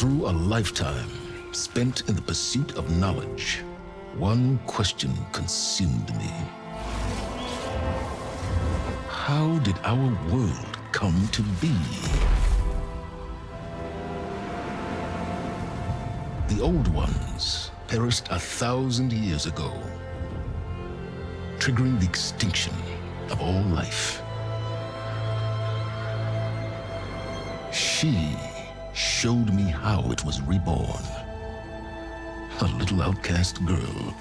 Through a lifetime spent in the pursuit of knowledge, one question consumed me. How did our world come to be? The old ones perished 1,000 years ago, triggering the extinction of all life. She showed me how it was reborn. A little outcast girl,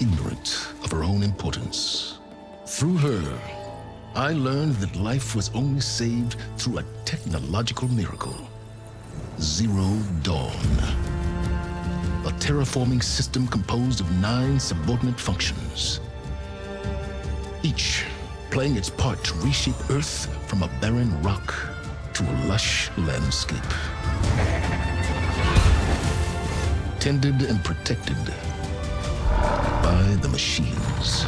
ignorant of her own importance. Through her, I learned that life was only saved through a technological miracle. Zero Dawn. A terraforming system composed of 9 subordinate functions, each playing its part to reshape Earth from a barren rock to a lush landscape. Tended and protected by the machines.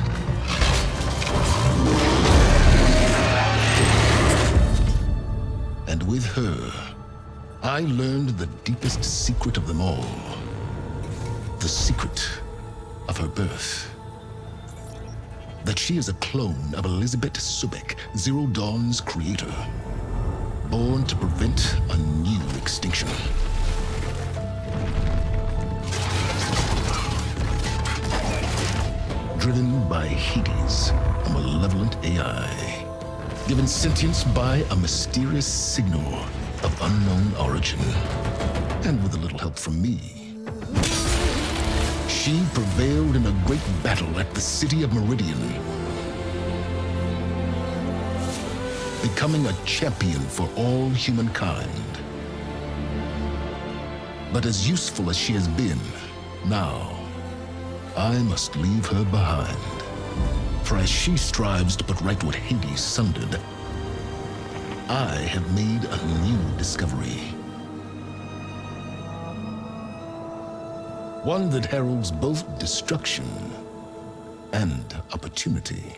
And with her, I learned the deepest secret of them all. The secret of her birth. That she is a clone of Elizabeth Sobeck, Zero Dawn's creator. Born to prevent a new extinction. Driven by Hades, a malevolent AI. Given sentience by a mysterious signal of unknown origin. And with a little help from me, she prevailed in a great battle at the city of Meridian. Becoming a champion for all humankind. But as useful as she has been, now, I must leave her behind. For as she strives to put right what Hades sundered, I have made a new discovery. One that heralds both destruction and opportunity.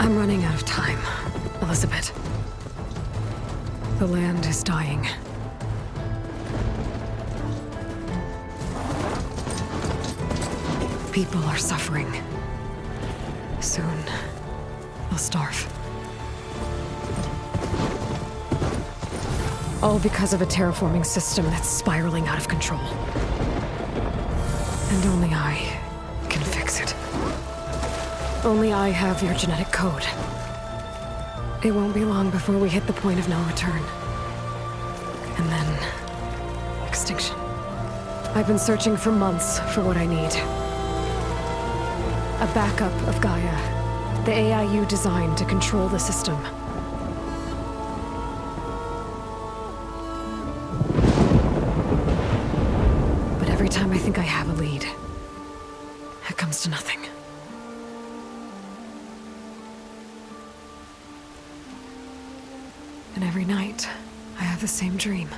I'm running out of time, Elizabeth. The land is dying. People are suffering. Soon, I'll starve. All because of a terraforming system that's spiraling out of control. And only I can fix it. Only I have your genetic code. It won't be long before we hit the point of no return. And then... extinction. I've been searching for months for what I need. A backup of Gaia. The AI you designed to control the system. But every time I think I have a lead, it comes to nothing. And every night, I have the same dream.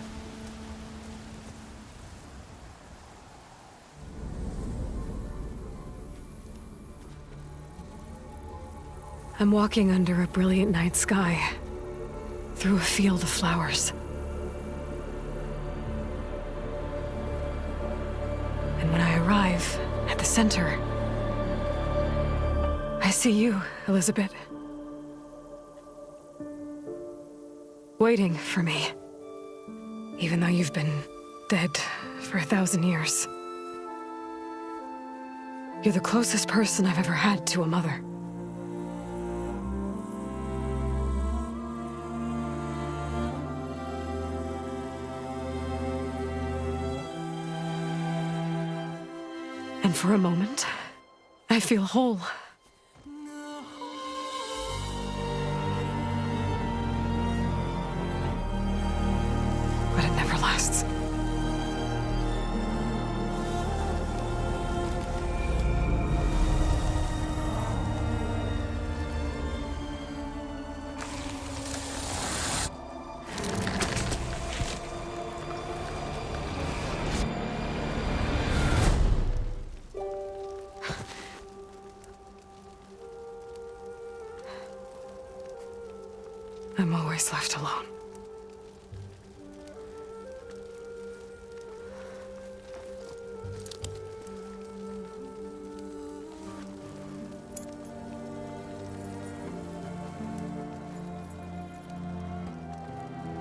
I'm walking under a brilliant night sky, through a field of flowers. And when I arrive at the center, I see you, Elizabeth. Waiting for me, even though you've been dead for 1,000 years. You're the closest person I've ever had to a mother. For a moment, I feel whole. But it never lasts. Left alone.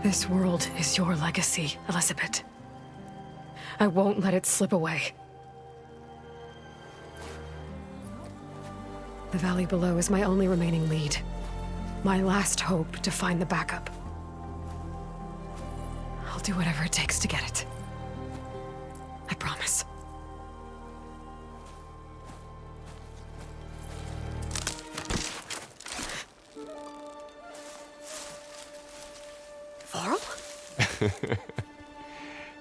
This world is your legacy, Elizabeth. I won't let it slip away. The valley below is my only remaining lead. My last hope to find the backup. I'll do whatever it takes to get it. I promise. Varl?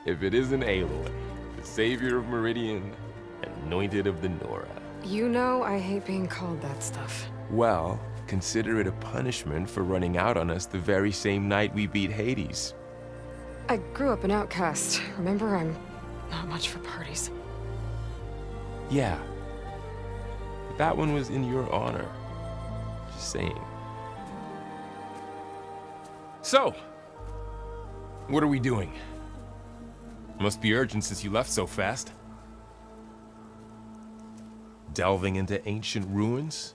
If it isn't Aloy, the savior of Meridian, anointed of the Nora. You know I hate being called that stuff. Well, consider it a punishment for running out on us the very same night we beat Hades. I grew up an outcast. Remember, I'm not much for parties. Yeah. But that one was in your honor. Just saying. So, what are we doing? Must be urgent since you left so fast. Delving into ancient ruins?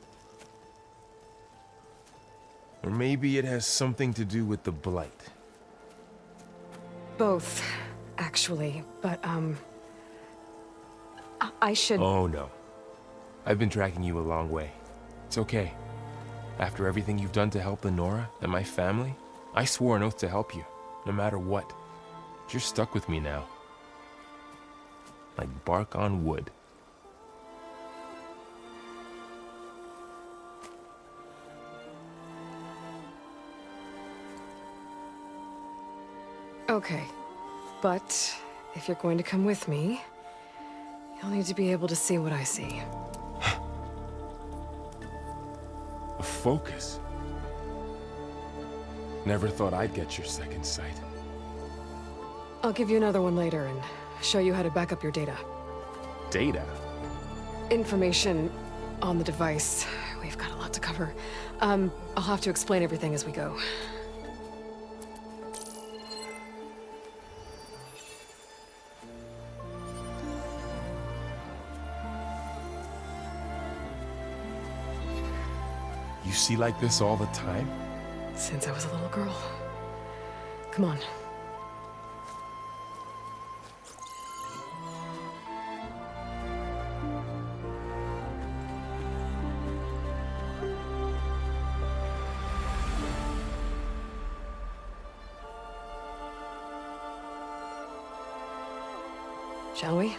Or maybe it has something to do with the Blight. Both, actually, but, I should... Oh, no. I've been tracking you a long way. It's okay. After everything you've done to help Lenora and my family, I swore an oath to help you, no matter what. But you're stuck with me now. Like bark on wood. Okay, but if you're going to come with me, you'll need to be able to see what I see. A focus? Never thought I'd get your second sight. I'll give you another one later and show you how to back up your data. Data? Information on the device. We've got a lot to cover. I'll have to explain everything as we go. see like this all the time? Since I was a little girl. Come on. Shall we?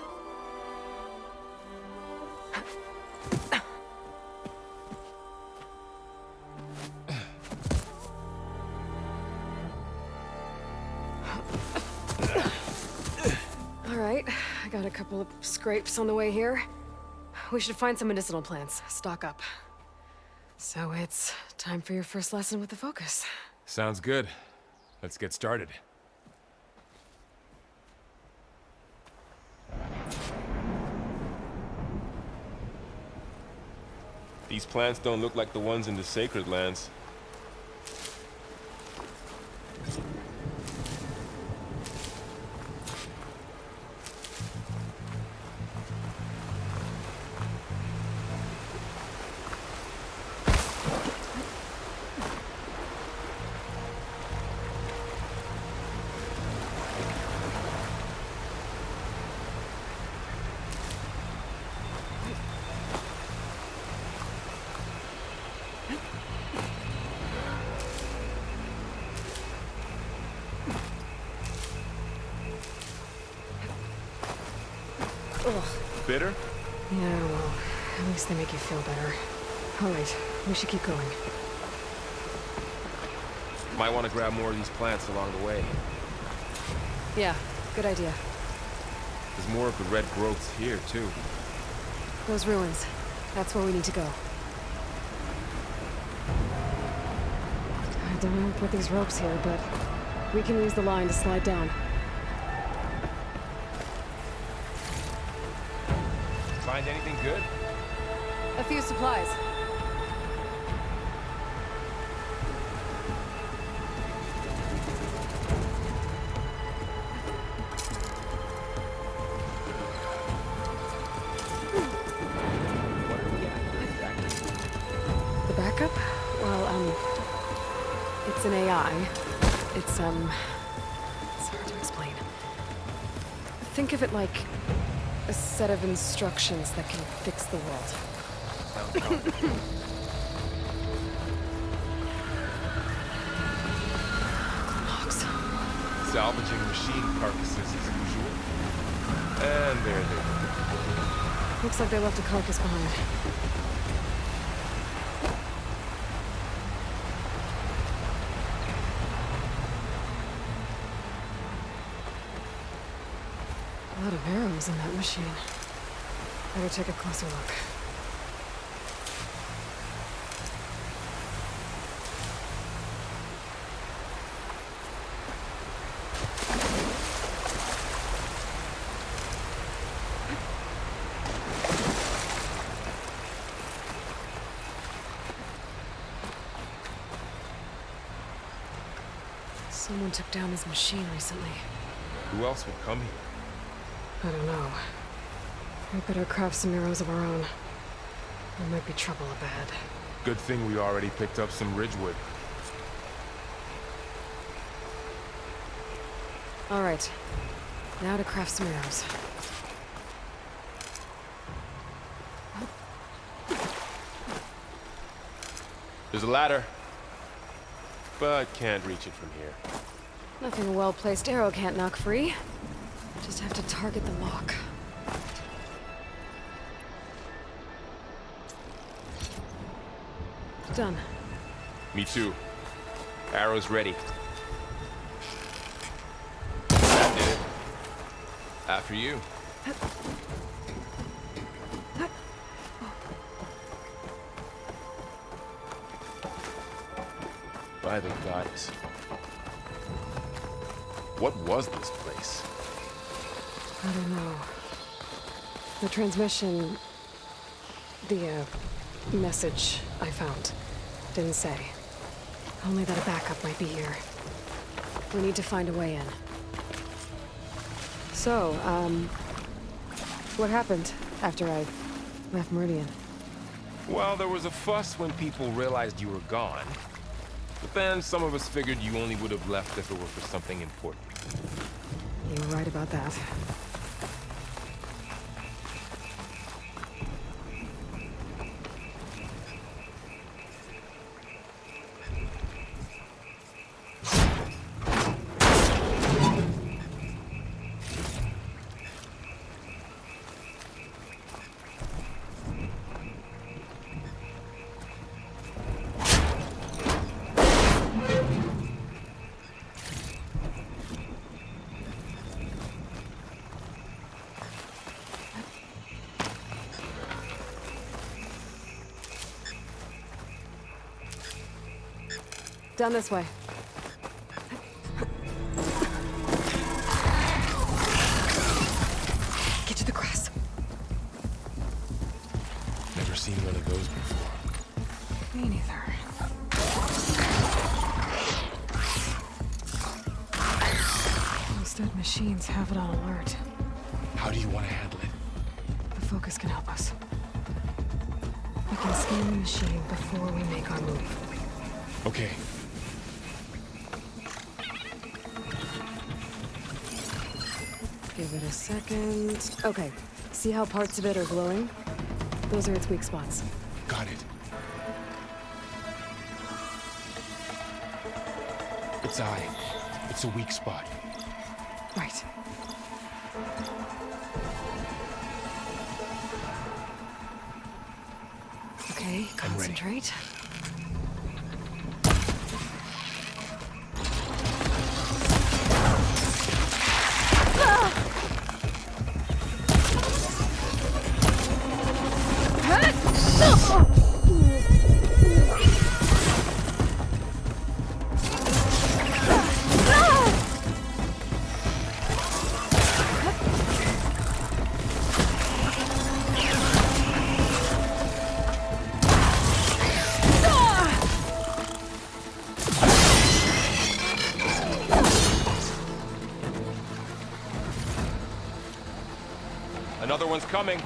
Couple of scrapes on the way here. We should find some medicinal plants. Stock up. So it's time for your first lesson with the focus. Sounds good. Let's get started. These plants don't look like the ones in the sacred lands. Bitter? Yeah, well, at least they make you feel better. All right, we should keep going. Might want to grab more of these plants along the way. Yeah, good idea. There's more of the red growths here, too. Those ruins. That's where we need to go. I don't know what these ropes here, but we can use the line to slide down. Find anything good? A few supplies. What are we at exactly? The backup? Well, it's an AI. It's hard to explain. Think of it like a set of instructions that can fix the world. Sounds complicated. Locks. Salvaging machine carcasses as usual. And there they go. Looks like they left a carcass behind. A lot of arrows in that machine. Better take a closer look. Someone took down his machine recently. Who else would come here? I don't know. We better craft some arrows of our own. There might be trouble ahead. Good thing we already picked up some Ridgewood. All right. Now to craft some arrows. There's a ladder, but can't reach it from here. Nothing a well-placed arrow can't knock free. Just have to target the lock. Done. Me too. Arrow's ready. That did it. After you. By the goddess. What was this place? I don't know. The transmission... The message I found didn't say. Only that a backup might be here. We need to find a way in. So, what happened after I left Meridian? Well, there was a fuss when people realized you were gone. But then some of us figured you only would have left if it were for something important. You're right about that. Down this way. Get to the grass. Never seen one of those before. Me neither. Those dead machines have it on alert. How do you want to handle it? The focus can help us. We can scan the machine before we make our move. Okay. Give it a second. Okay, see how parts of it are glowing? Those are its weak spots. Got it. Its eye. It's a weak spot. Right. Okay, concentrate. Another one's coming.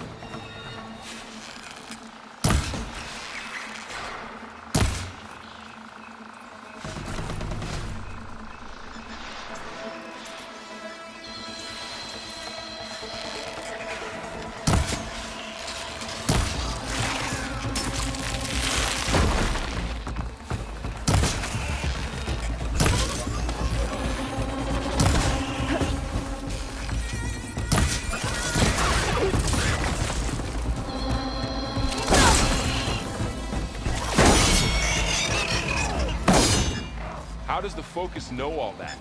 How does the focus know all that?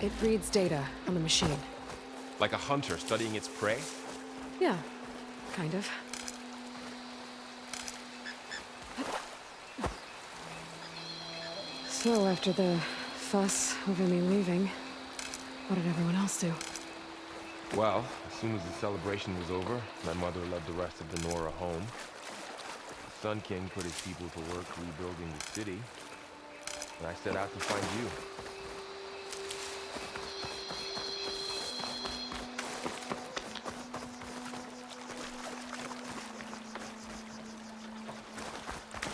It reads data on the machine. Like a hunter studying its prey? Yeah, kind of. So after the fuss over me leaving, what did everyone else do? Well, as soon as the celebration was over, my mother led the rest of the Nora home. The Sun King put his people to work rebuilding the city. And I set out to find you.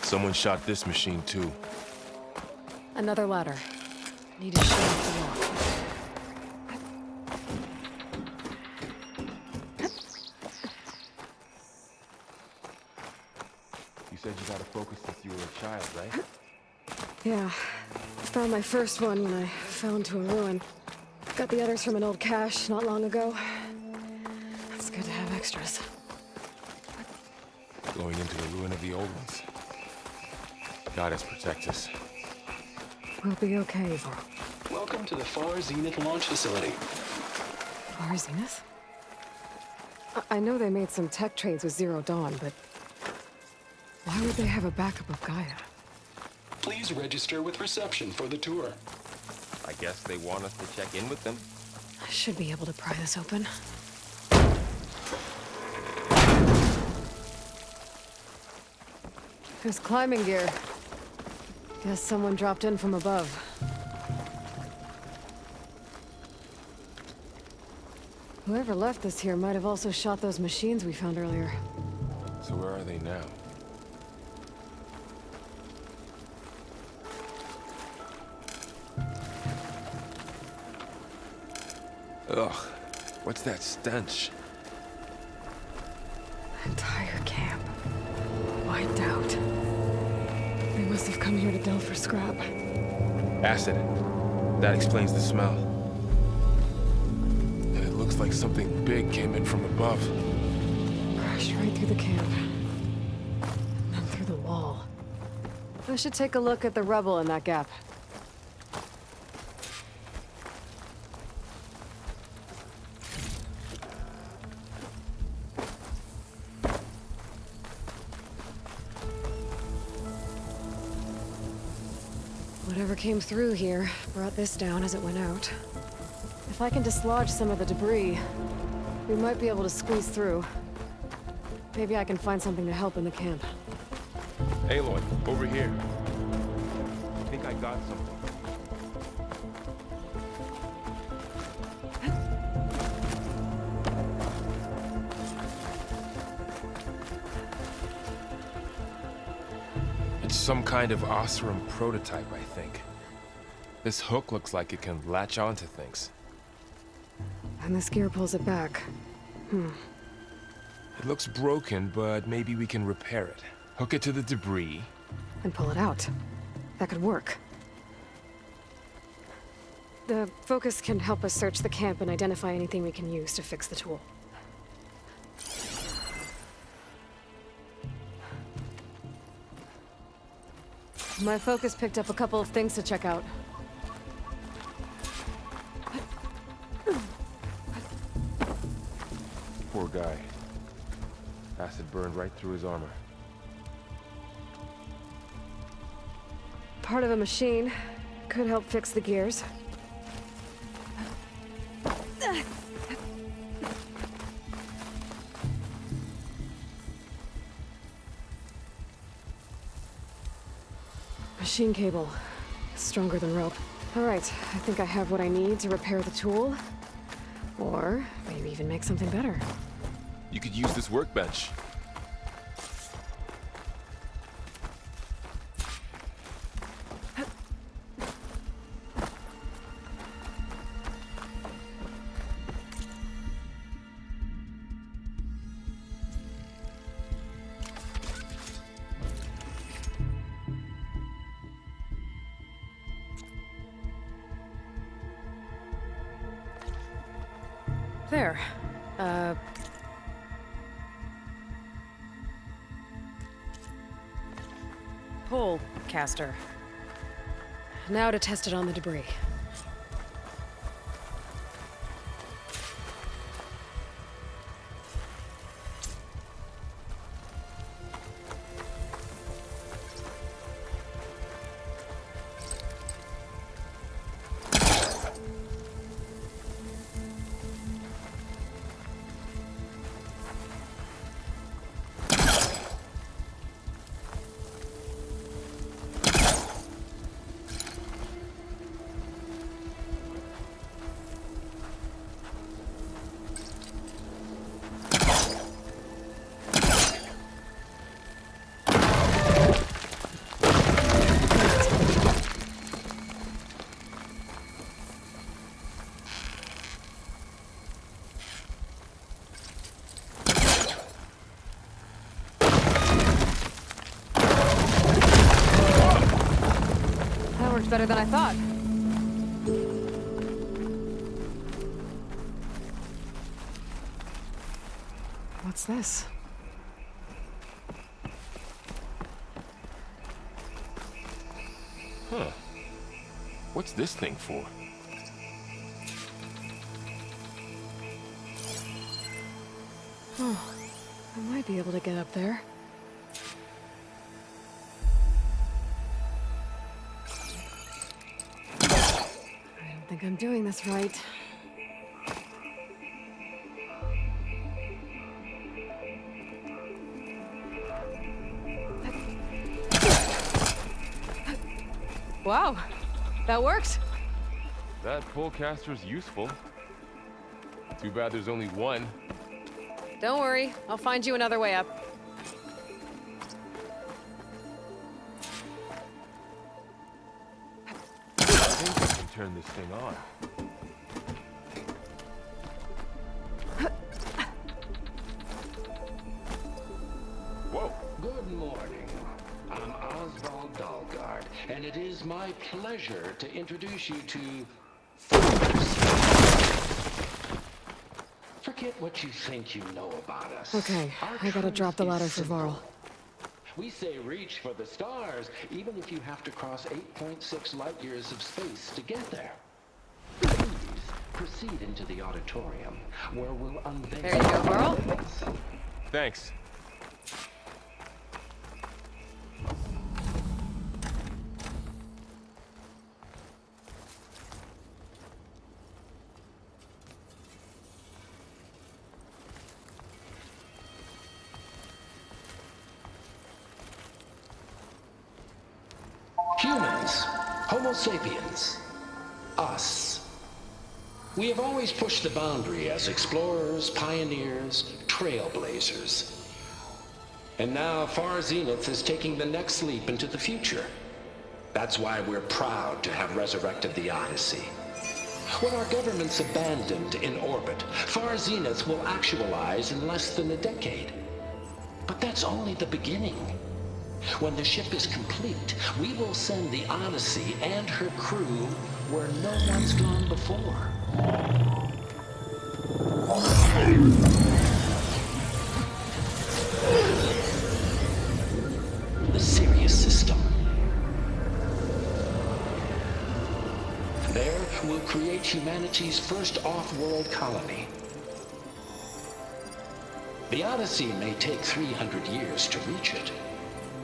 Someone shot this machine too. Another ladder. Need to shoot off the wall. You said you got a focus since you were a child, right? Yeah. Found my first one when I fell into a ruin. Got the others from an old cache not long ago. It's good to have extras. Going into the ruin of the old ones. Goddess protect us. We'll be okay, Varl. Welcome to the Far Zenith launch facility. Far Zenith? I know they made some tech trades with Zero Dawn, but why would they have a backup of Gaia? Please register with reception for the tour. I guess they want us to check in with them. I should be able to pry this open. There's climbing gear. Guess someone dropped in from above. Whoever left this here might have also shot those machines we found earlier. So where are they now? Ugh, what's that stench? Entire camp. Wiped out. They must have come here to delve for scrap. Acid. That explains the smell. And it looks like something big came in from above. Crashed right through the camp. And then through the wall. I should take a look at the rubble in that gap. Came through here, brought this down as it went out. If I can dislodge some of the debris, we might be able to squeeze through. Maybe I can find something to help in the camp. Aloy, over here. I think I got something. It's some kind of Oseram prototype, I think. This hook looks like it can latch onto things. And this gear pulls it back. It looks broken, but maybe we can repair it. Hook it to the debris. And pull it out. That could work. The focus can help us search the camp and identify anything we can use to fix the tool. My focus picked up a couple of things to check out. Poor guy. Acid burned right through his armor. Part of a machine. Could help fix the gears. Machine cable. Stronger than rope. Alright, I think I have what I need to repair the tool. Or maybe even make something better. You could use this workbench. There. Pole caster. Now to test it on the debris. Better than I thought. What's this? Huh. What's this thing for? Oh, I might be able to get up there. I think I'm doing this right. Wow, that worked. That pole caster's useful. Too bad there's only one. Don't worry, I'll find you another way up. Turn this thing on. it is my pleasure to introduce you to Force. Forget what you think you know about us. Okay, I gotta drop the ladder for Varl. We say reach for the stars, even if you have to cross 8.6 light years of space to get there. Please proceed into the auditorium, where we'll unveil. There you go, Varl. Thanks. Sapiens, us. We have always pushed the boundary as explorers, pioneers, trailblazers. And now Far Zenith is taking the next leap into the future. That's why we're proud to have resurrected the Odyssey. What our governments abandoned in orbit, Far Zenith will actualize in less than a decade. But that's only the beginning. When the ship is complete, we will send the Odyssey and her crew where no one's gone before. The Sirius system. There, we'll create humanity's first off-world colony. The Odyssey may take 300 years to reach it.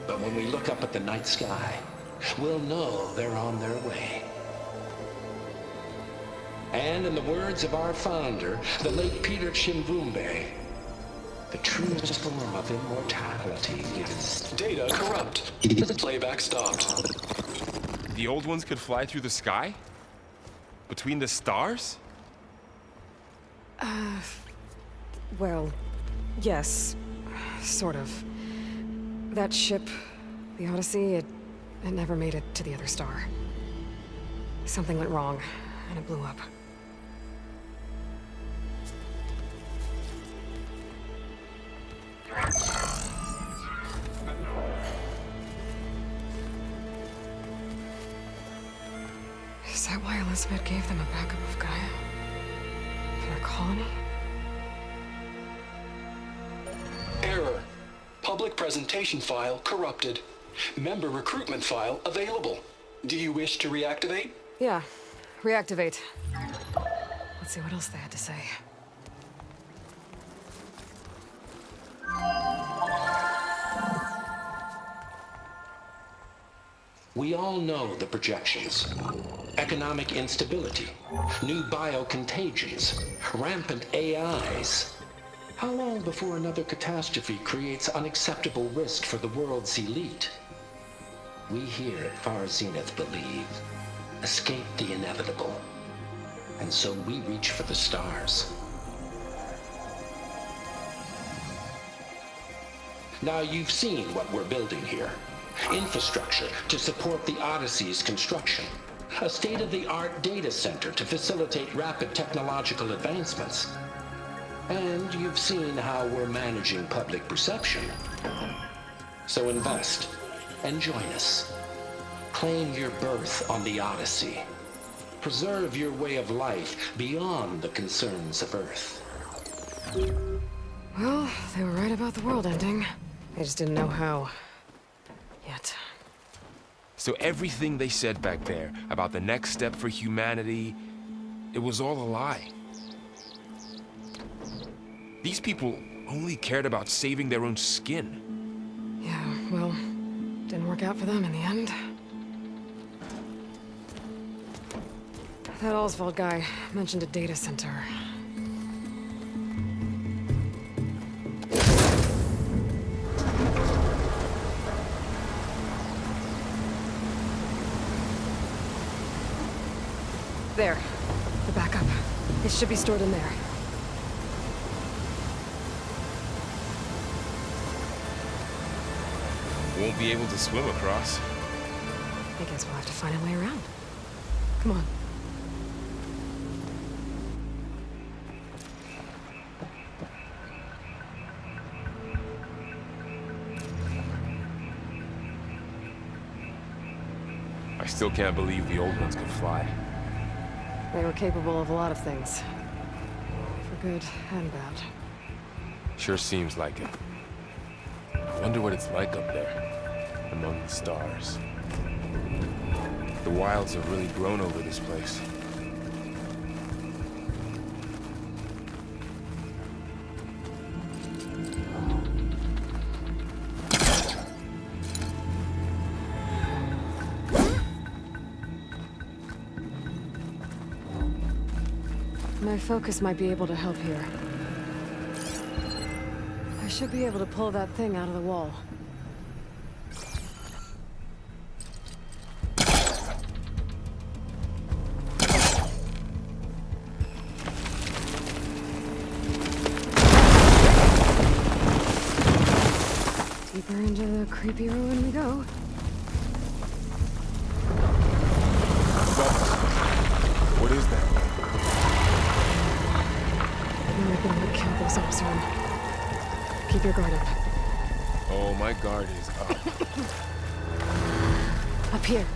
But when we look up at the night sky, we'll know they're on their way. And in the words of our founder, the late Peter Chimbumbe, the truest form of immortality is... Data corrupt. Playback stopped. The old ones could fly through the sky? Between the stars? Well, yes. Sort of. That ship, the Odyssey, it never made it to the other star. Something went wrong, and it blew up. Is that why Elizabeth gave them a backup of Gaia? For their colony? Public presentation file corrupted. Member recruitment file available. Do you wish to reactivate? Yeah, reactivate. Let's see what else they had to say. We all know the projections. Economic instability, new biocontagions, rampant AIs. How long before another catastrophe creates unacceptable risk for the world's elite? We here at Far Zenith believe, escape the inevitable, and so we reach for the stars. Now you've seen what we're building here. Infrastructure to support the Odyssey's construction. A state-of-the-art data center to facilitate rapid technological advancements. And you've seen how we're managing public perception. So invest and join us. Claim your birth on the Odyssey. Preserve your way of life beyond the concerns of Earth. Well, they were right about the world ending. They just didn't know how. Yet. So everything they said back there about the next step for humanity, it was all a lie. These people only cared about saving their own skin. Yeah, well, didn't work out for them in the end. That Oswald guy mentioned a data center. There, the backup. It should be stored in there. Won't be able to swim across. I guess we'll have to find a way around. Come on. I I still can't believe the old ones could fly. They were capable of a lot of things. For good and bad. Sure seems like it. I wonder what it's like up there, among the stars. The wilds have really grown over this place. My focus might be able to help here. I should be able to pull that thing out of the wall. Deeper into the creepy ruin we go. What is that? I'm not going to kill those Oseram. Keep your guard up. Oh, my guard is up. Up here.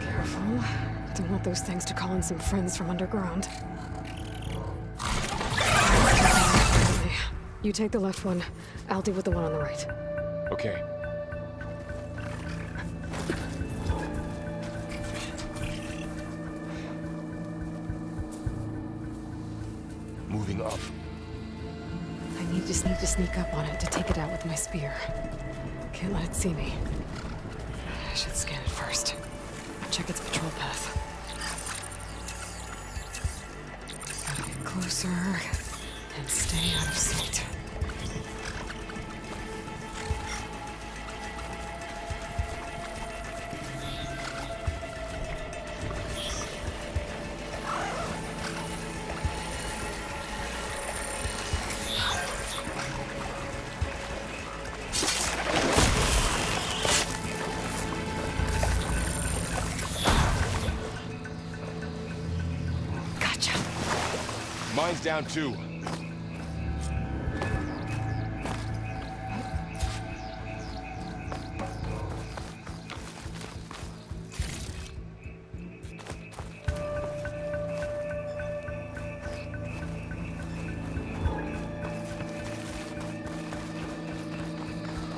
Careful. Don't want those things to call in some friends from underground. You take the left one. I'll deal with the one on the right. Okay. I need to sneak up on it to take it out with my spear. Can't let it see me. I should scan it first. Check its patrol path. Gotta get closer and stay out of sight. Down too.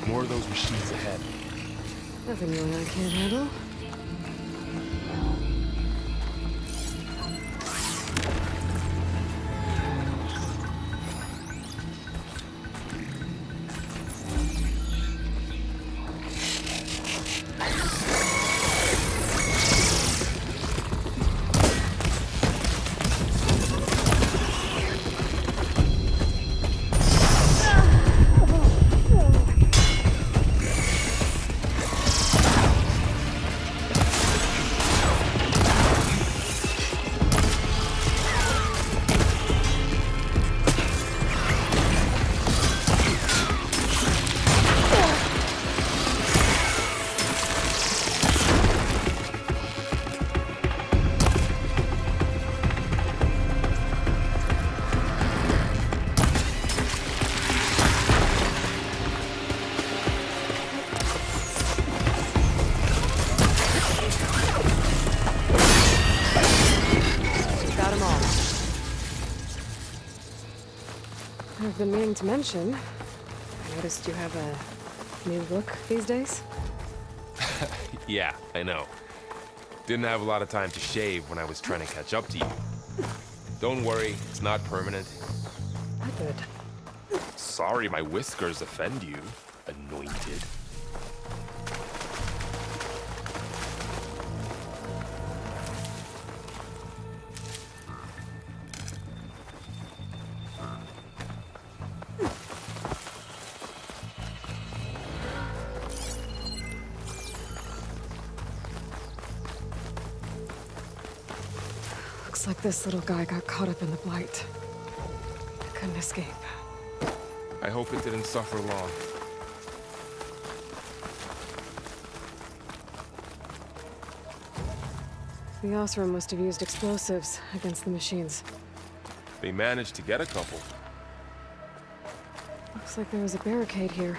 More of those machines ahead. Nothing you and I can't handle. I've been meaning to mention, I noticed you have a new look these days. Yeah, I know. Didn't have a lot of time to shave when I was trying to catch up to you. Don't worry, it's not permanent. I did. Sorry, my whiskers offend you, anointed. This little guy got caught up in the Blight. I couldn't escape. I hope it didn't suffer long. The Oseram must have used explosives against the machines. They managed to get a couple. Looks like there was a barricade here.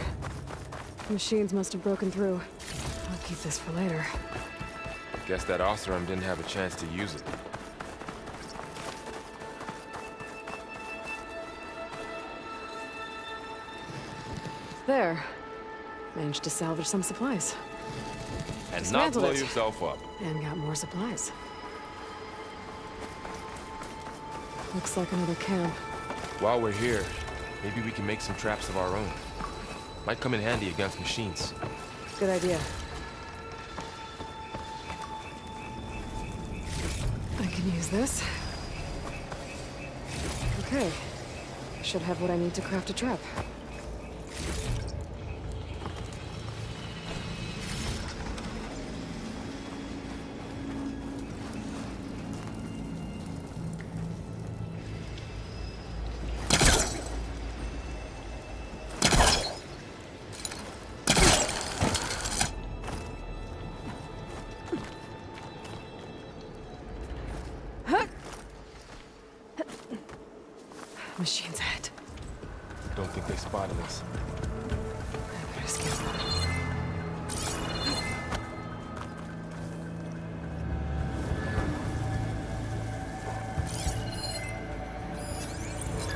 The machines must have broken through. I'll keep this for later. Guess that Oseram didn't have a chance to use it. There. Managed to salvage some supplies. And dismantled, not blow yourself up. And got more supplies. Looks like another camp. While we're here, maybe we can make some traps of our own. Might come in handy against machines. Good idea. I can use this. Okay. Should have what I need to craft a trap. Machine's head. Don't think they spotted us. I better skip that.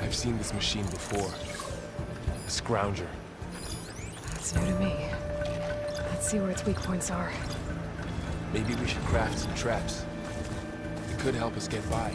I've seen this machine before. A scrounger. That's new to me. Let's see where its weak points are. Maybe we should craft some traps. It could help us get by.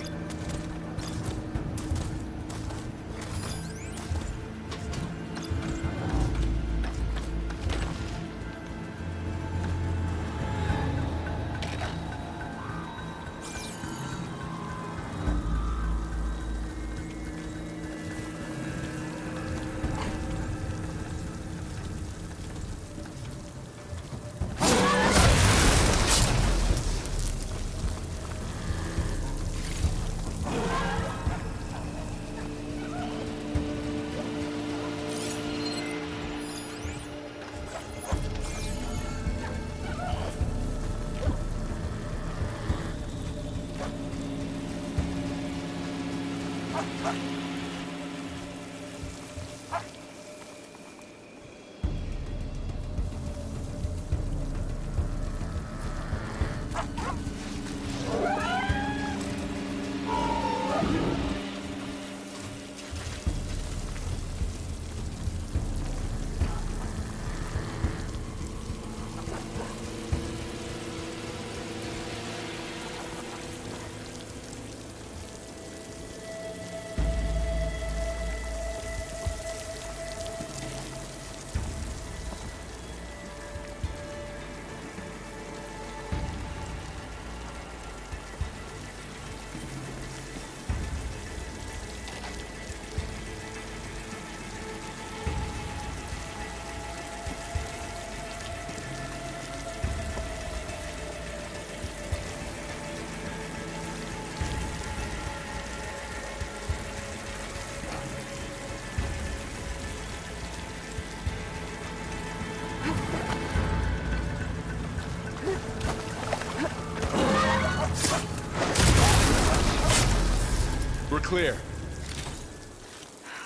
Clear.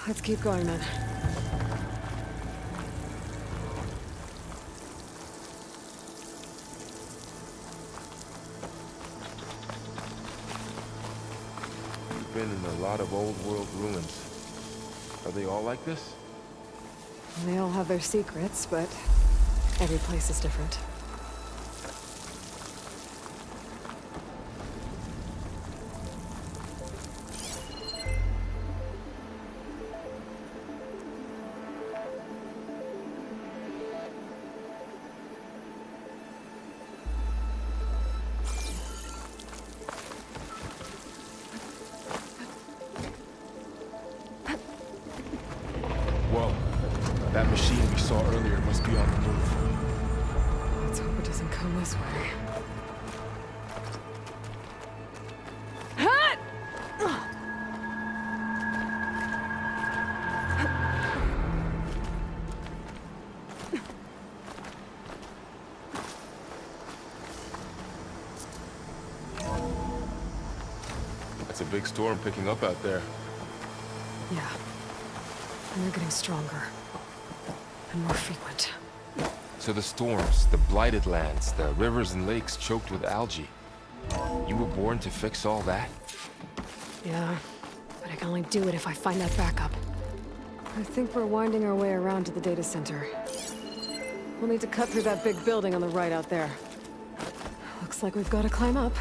Let's keep going, then. We've been in a lot of old world ruins. Are they all like this? They all have their secrets, but every place is different. It's a big storm picking up out there. Yeah, and they're getting stronger. and more frequent. So the storms, the blighted lands, the rivers and lakes choked with algae. You were born to fix all that? Yeah, but I can only do it if I find that backup. I think we're winding our way around to the data center. We'll need to cut through that big building on the right out there. Looks like we've got to climb up.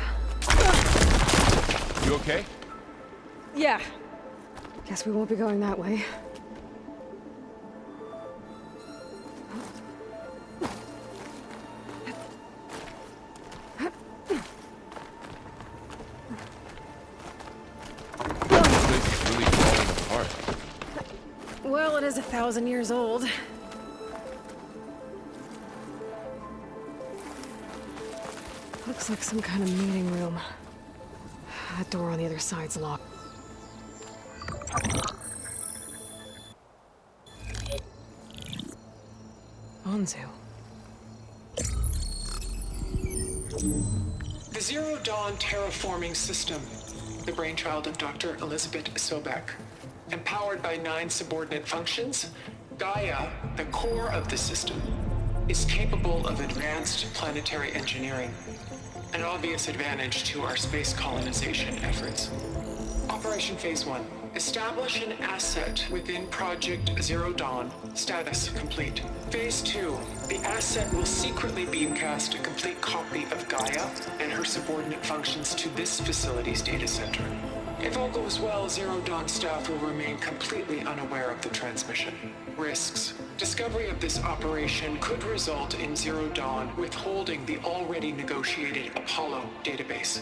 You okay? Yeah. Guess we won't be going that way. This place is really falling apart. Well, it is 1,000 years old. Looks like some kind of meeting room. That door on the other side's locked. Anzu. The Zero Dawn terraforming system, the brainchild of Dr. Elizabeth Sobeck. Empowered by 9 subordinate functions, Gaia, the core of the system, is capable of advanced planetary engineering. An obvious advantage to our space colonization efforts. Operation Phase 1. Establish an asset within Project Zero Dawn. Status complete. Phase 2. The asset will secretly beamcast a complete copy of Gaia and her subordinate functions to this facility's data center. If all goes well, Zero Dawn staff will remain completely unaware of the transmission. Risks. Discovery of this operation could result in Zero Dawn withholding the already negotiated Apollo database.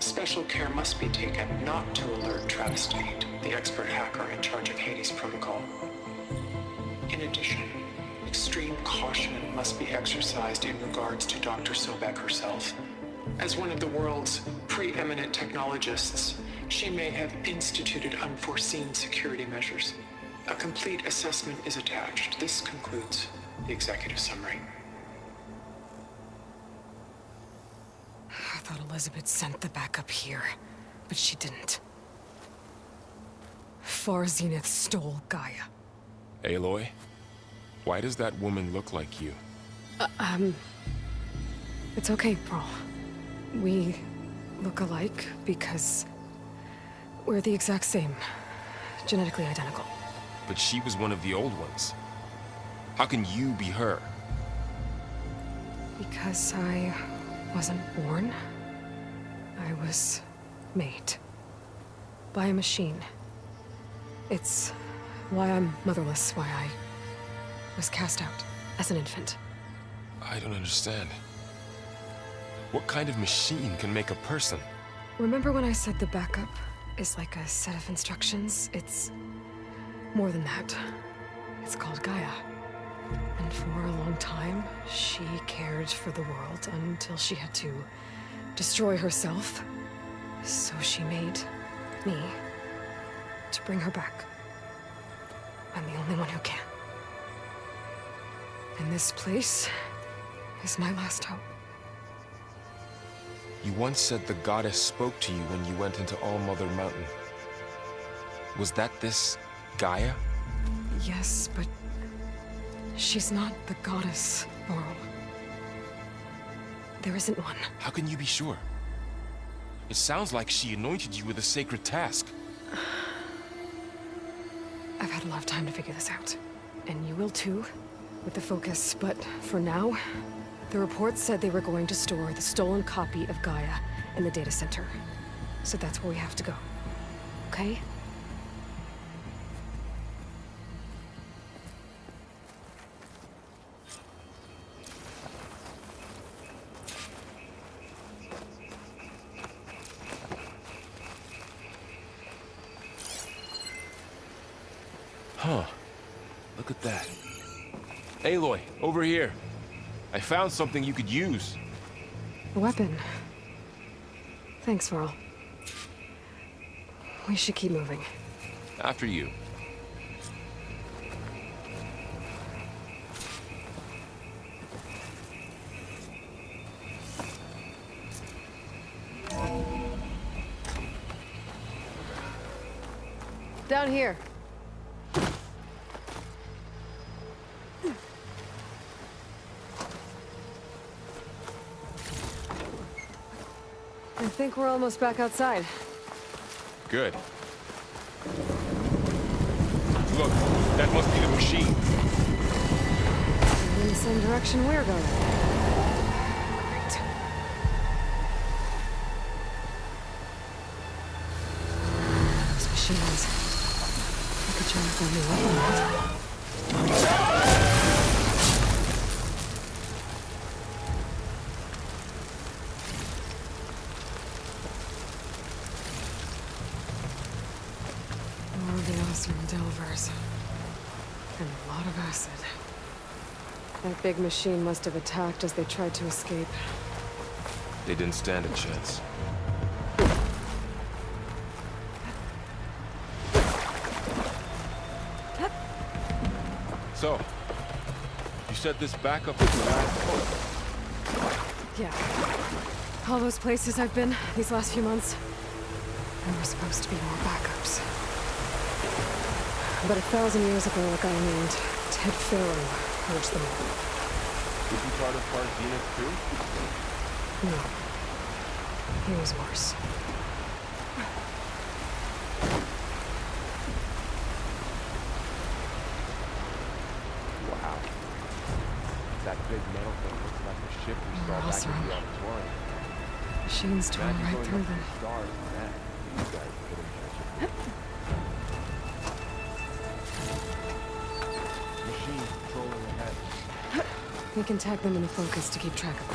Special care must be taken not to alert Travis Tate, the expert hacker in charge of Hades protocol. In addition, extreme caution must be exercised in regards to Dr. Sobeck herself. As one of the world's preeminent technologists, she may have instituted unforeseen security measures. A complete assessment is attached. This concludes the executive summary. I thought Elizabeth sent the backup here, but she didn't. Far Zenith stole Gaia. Aloy, why does that woman look like you? It's okay, Varl. We look alike because we're the exact same, genetically identical. But she was one of the old ones. How can you be her? Because I wasn't born. I was made by a machine. It's why I'm motherless, why I was cast out as an infant. I don't understand. What kind of machine can make a person? Remember when I said the backup is like a set of instructions? It's more than that. It's called Gaia. And for a long time, she cared for the world until she had to destroy herself. So she made me to bring her back. I'm the only one who can. And this place is my last hope. You once said the goddess spoke to you when you went into All-Mother Mountain. Was that this Gaia? Yes, but she's not the goddess, Varl. There isn't one. How can you be sure? It sounds like she anointed you with a sacred task. I've had a lot of time to figure this out. And you will too, with the focus. But for now, the reports said they were going to store the stolen copy of Gaia in the data center. So that's where we have to go. Okay? Huh. Look at that. Aloy, over here. I found something you could use. A weapon. Thanks, Varl. We should keep moving. After you. Down here. we're almost back outside. Good. Look, that must be the machine. In the same direction we're going. Great. These machines. I could turn it every way in that. Delvers. And a lot of acid. That big machine must have attacked as they tried to escape. They didn't stand a chance. So, you said this backup is the last point? Yeah. All those places I've been these last few months, there were supposed to be more backups. But 1,000 years ago, a guy named Ted Farrow urged them all. Did you part of Far Zenith too? No. He was worse. Wow. That big metal thing looks like the ship we saw back in the auditorium. Machines tore right through them. We can tag them in the focus to keep track of them.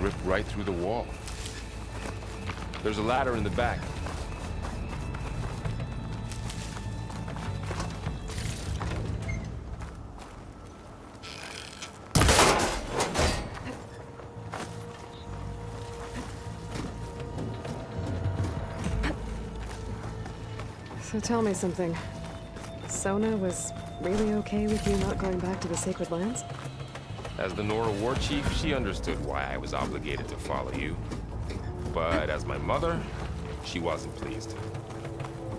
Ripped right through the wall. There's a ladder in the back. So tell me something. Sona was really okay with you not going back to the Sacred Lands? As the Nora war chief, she understood why I was obligated to follow you. But as my mother, she wasn't pleased.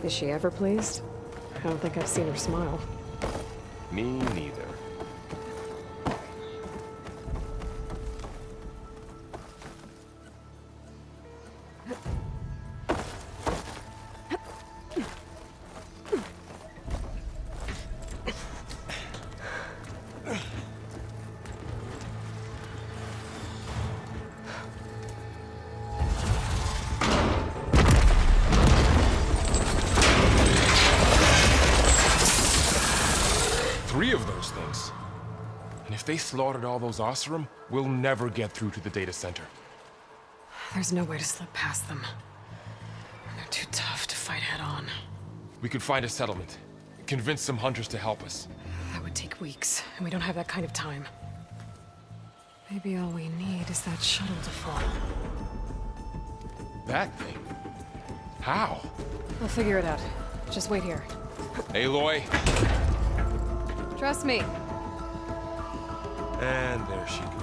Is she ever pleased? I don't think I've seen her smile. Me neither. three of those things. And if they slaughtered all those Oseram, we'll never get through to the data center. There's no way to slip past them. They're too tough to fight head on. We could find a settlement. Convince some hunters to help us. That would take weeks, and we don't have that kind of time. Maybe all we need is that shuttle to fall. That thing? How? We'll figure it out. Just wait here. Aloy! Trust me. And there she goes.